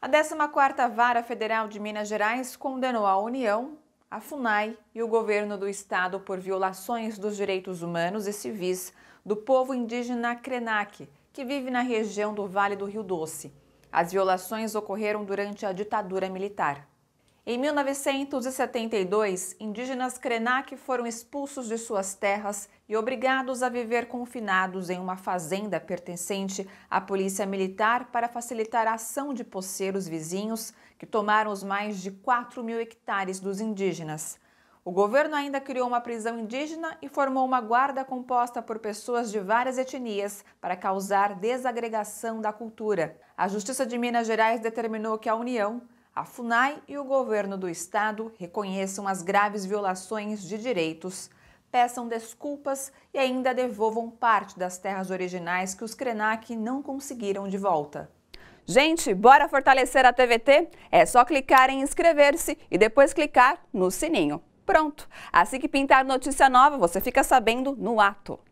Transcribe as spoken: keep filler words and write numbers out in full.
A décima quarta Vara Federal de Minas Gerais condenou a União, a FUNAI e o governo do estado por violações dos direitos humanos e civis do povo indígena Krenak, que vive na região do Vale do Rio Doce. As violações ocorreram durante a ditadura militar. Em mil novecentos e setenta e dois, indígenas Krenak foram expulsos de suas terras e obrigados a viver confinados em uma fazenda pertencente à polícia militar para facilitar a ação de poceiros vizinhos que tomaram os mais de quatro mil hectares dos indígenas. O governo ainda criou uma prisão indígena e formou uma guarda composta por pessoas de várias etnias para causar desagregação da cultura. A Justiça de Minas Gerais determinou que a União, a FUNAI e o governo do estado reconheçam as graves violações de direitos, peçam desculpas e ainda devolvam parte das terras originais que os Krenak não conseguiram de volta. Gente, bora fortalecer a T V T? É só clicar em inscrever-se e depois clicar no sininho. Pronto! Assim que pintar notícia nova, você fica sabendo no ato.